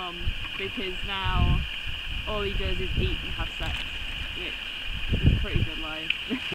mum, because now all he does is eat and have sex, which is a pretty good life.